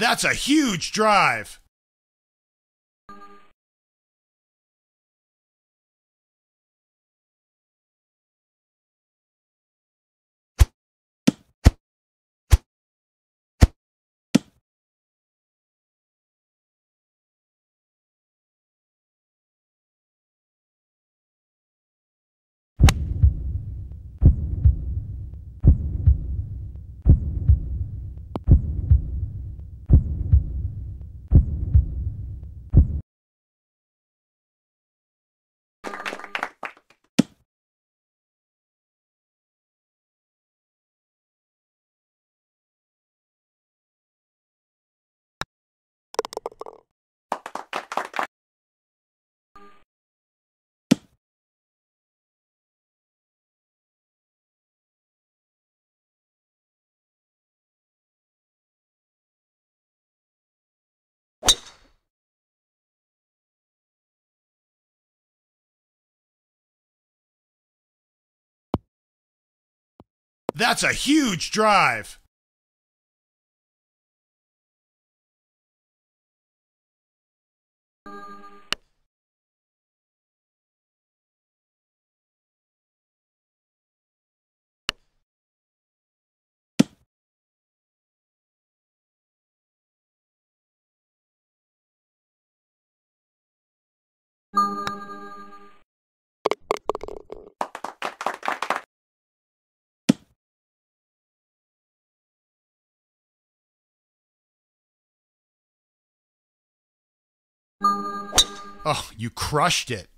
That's a huge drive! That's a huge drive! Oh, you crushed it.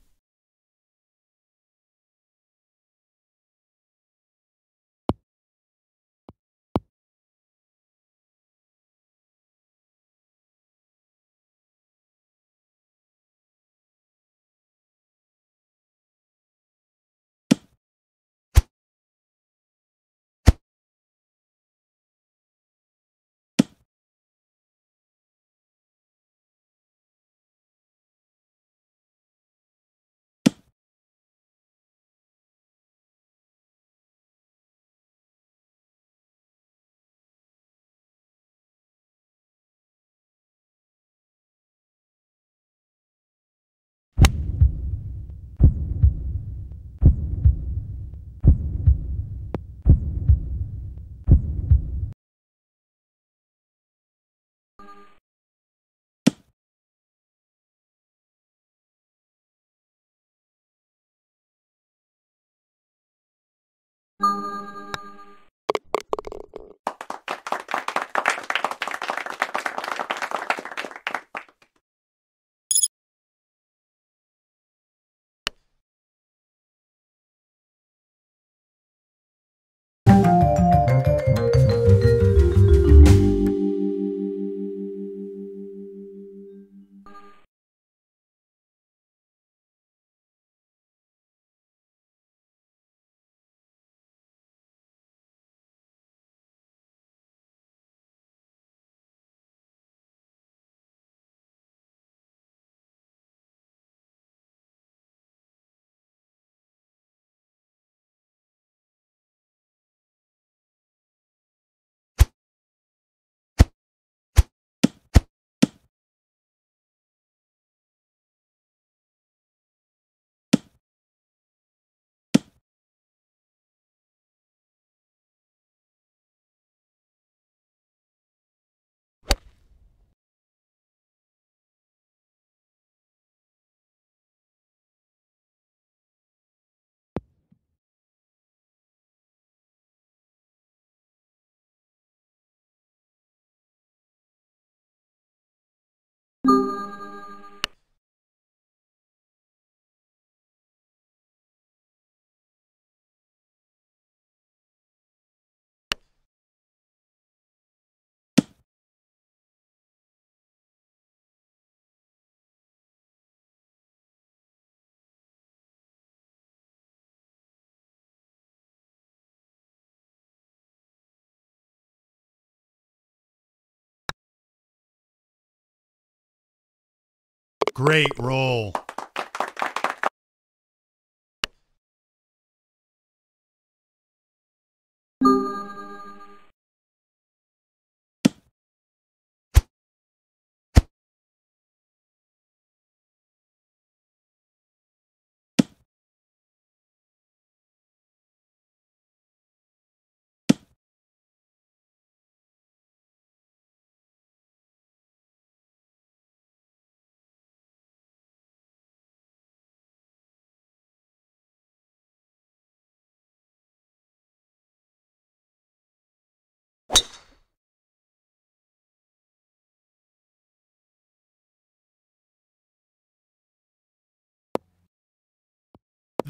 Great roll.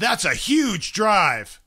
That's a huge drive.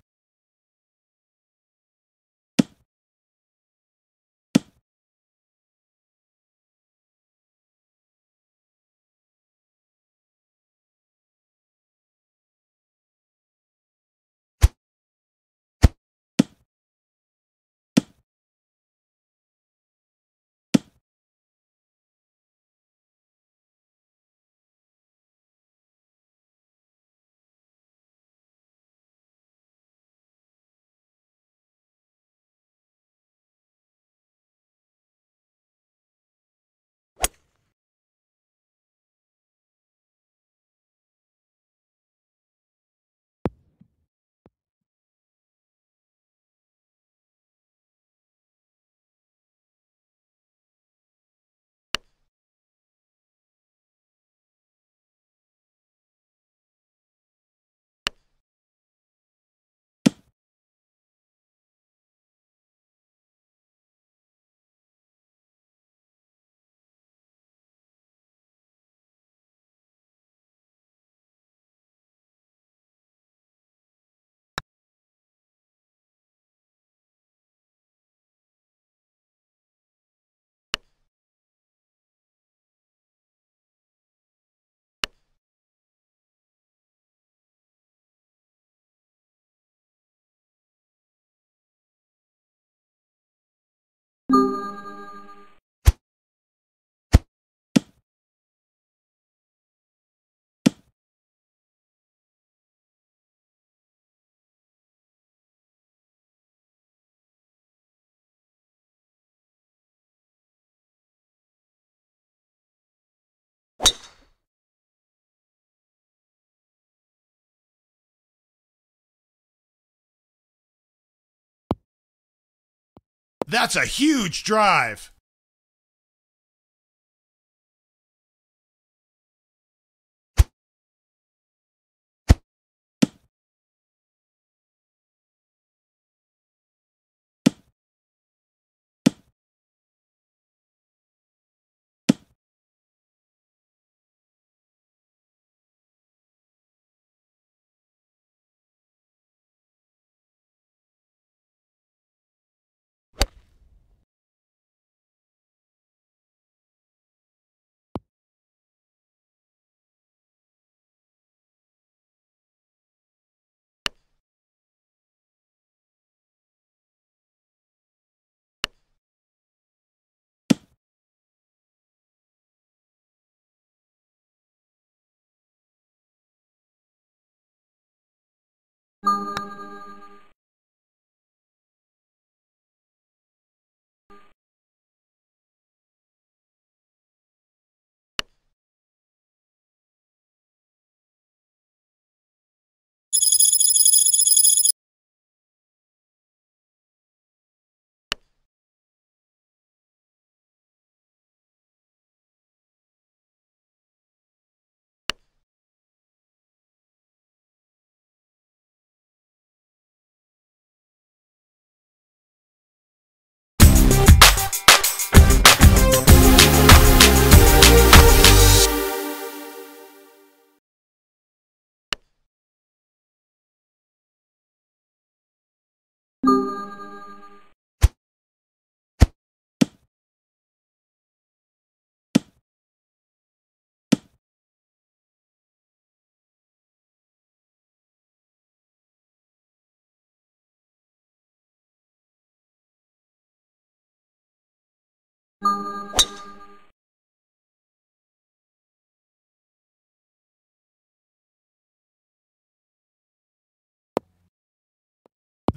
That's a huge drive.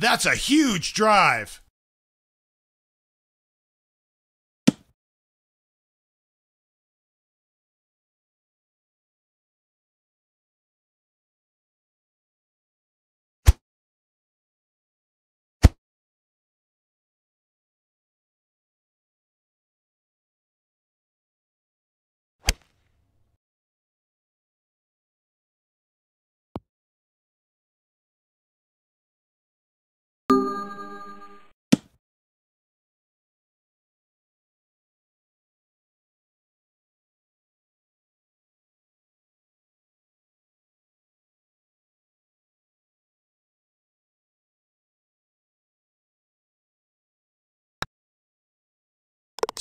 That's a huge drive.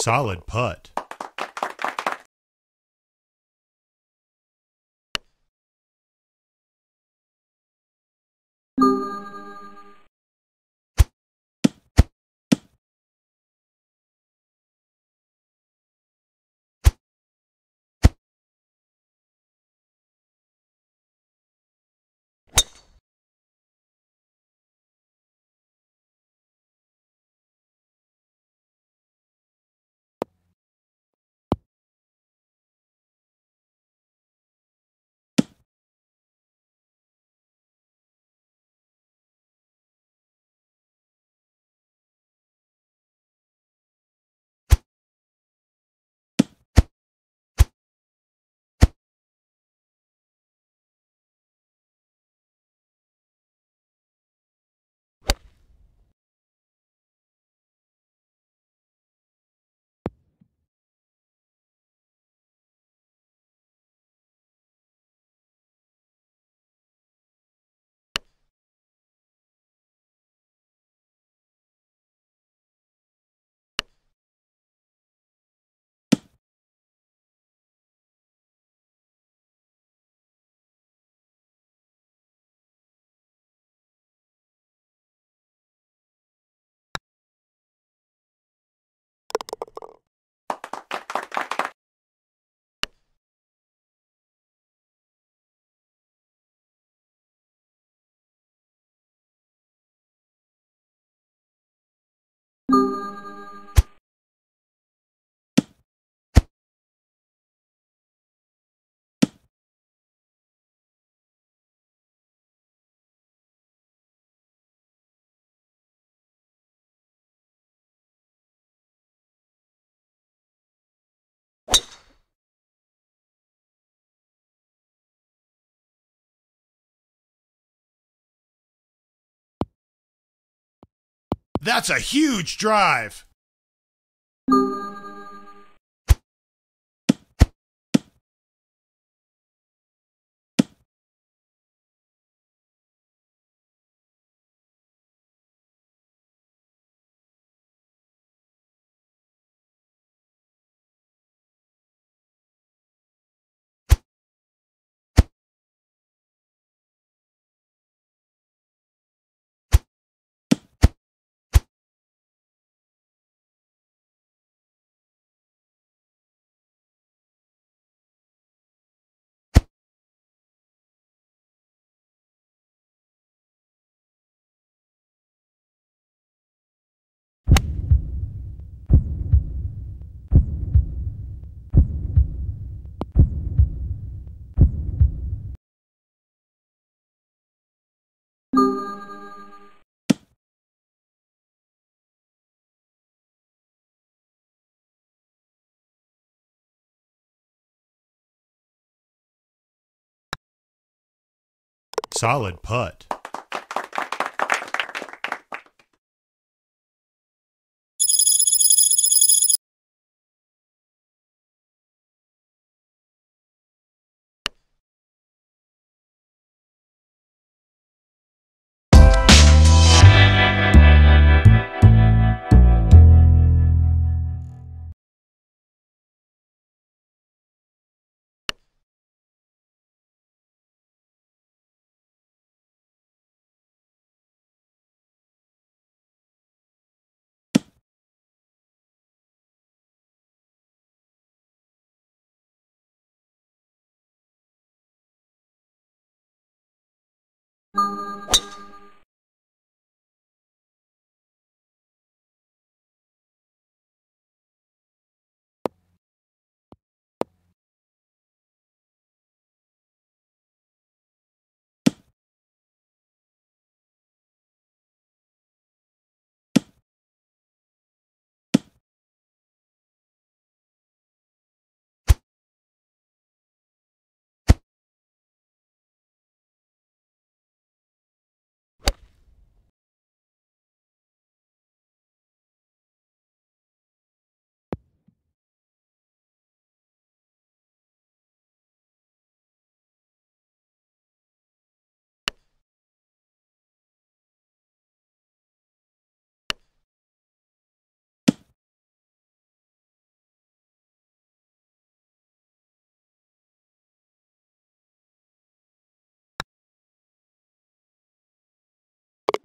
Solid putt. That's a huge drive! Solid putt.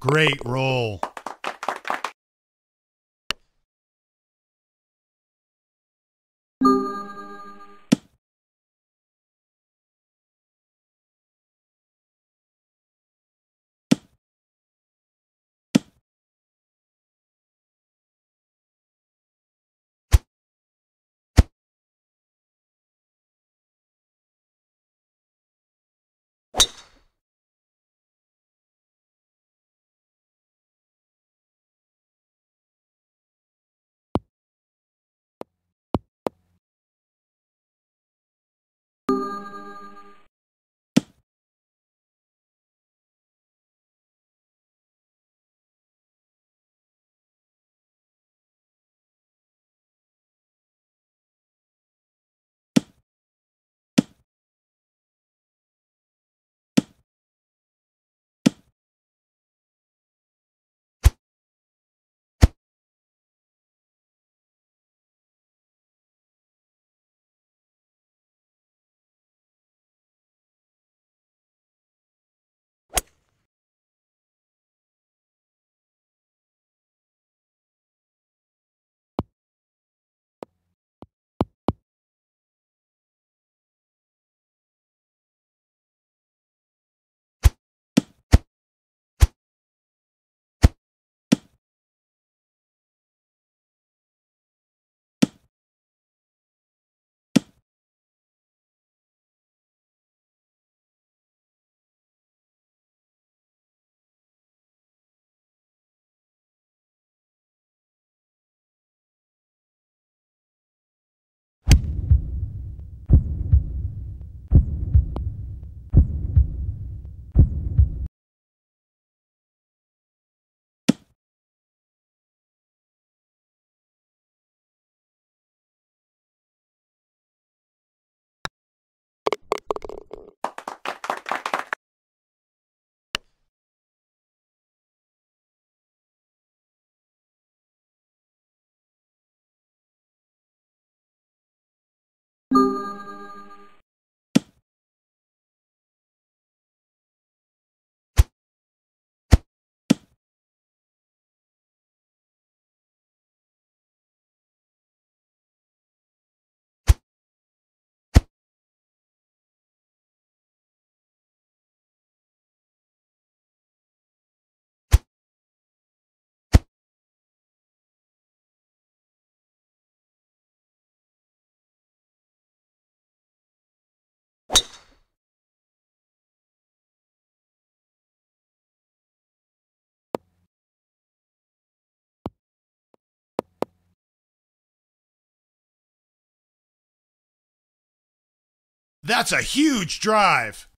Great roll. That's a huge drive.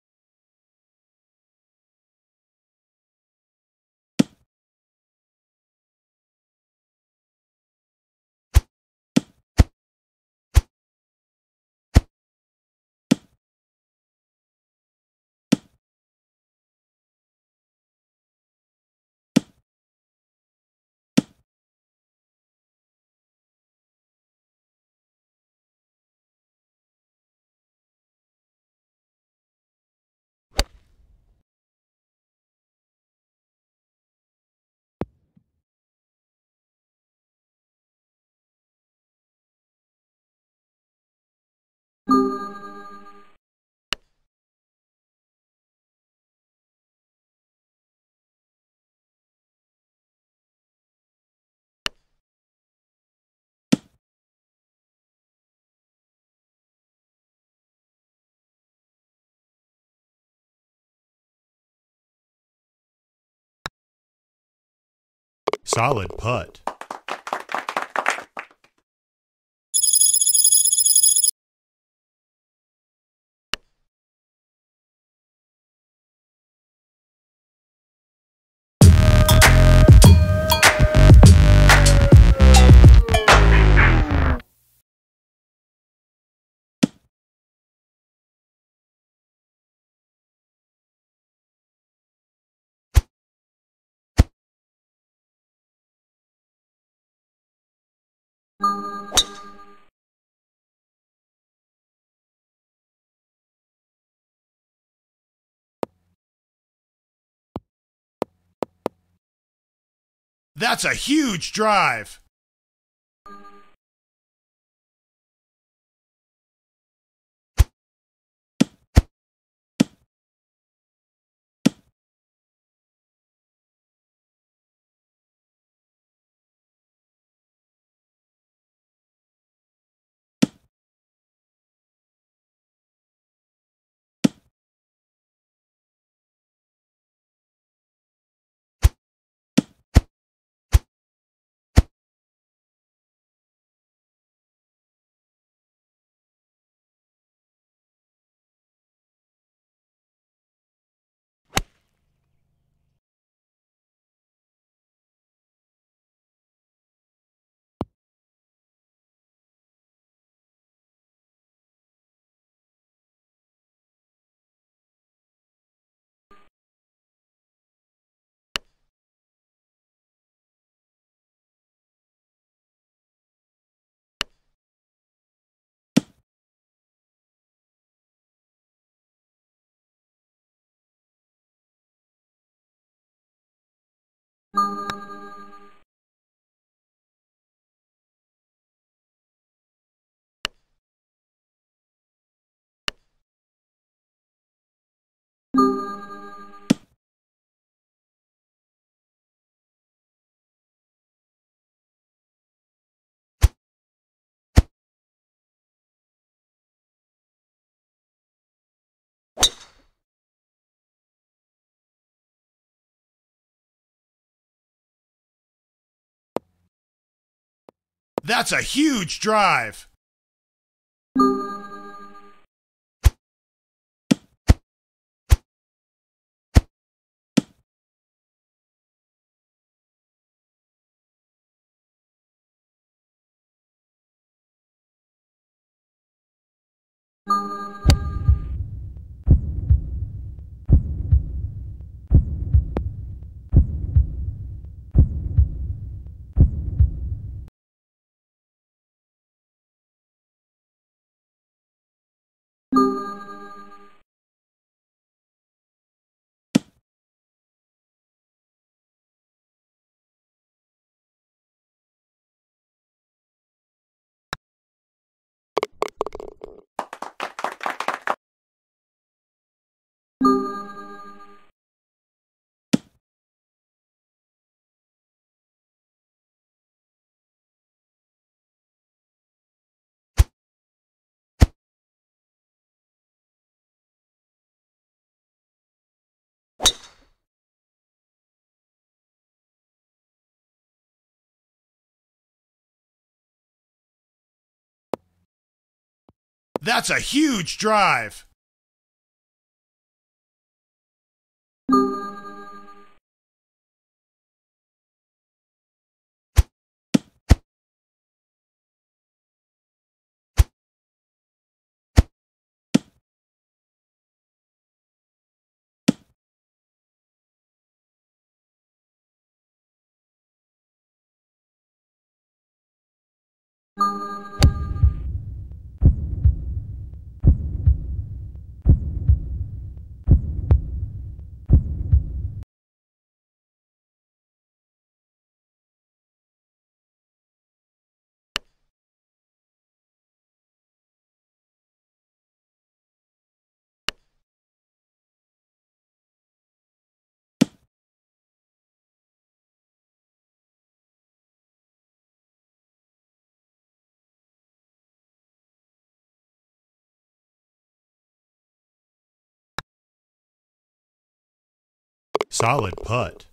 Solid putt. That's a huge drive. That's a huge drive. That's a huge drive. Solid putt.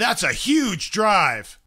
That's a huge drive.